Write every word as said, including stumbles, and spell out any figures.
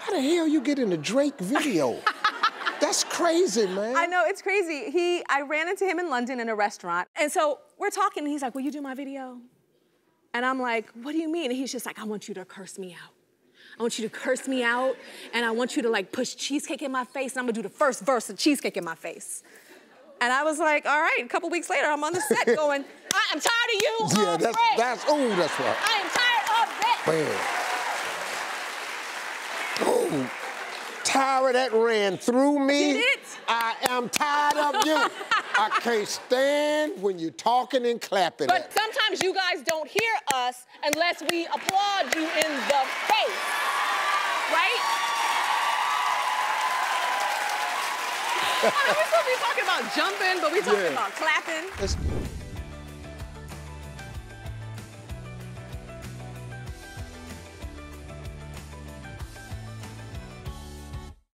How the hell you get in a Drake video? That's crazy, man. I know, it's crazy. He, I ran into him in London in a restaurant. And so we're talking, and he's like, will you do my video? And I'm like, what do you mean? And he's just like, I want you to curse me out. I want you to curse me out, and I want you to like push cheesecake in my face, and I'm gonna do the first verse of cheesecake in my face. And I was like, all right, a couple weeks later, I'm on the set going, I am tired of you. Yeah, that's, that's, oh, that's right. I am tired of it. Oh, Tyra, that ran through me. Did it? I am tired of you. I can't stand when you're talking and clapping. But at sometimes you guys don't hear us unless we applaud you in the face, right? I mean, we're supposed to be talking about jumping, but we're talking yeah. about clapping. It's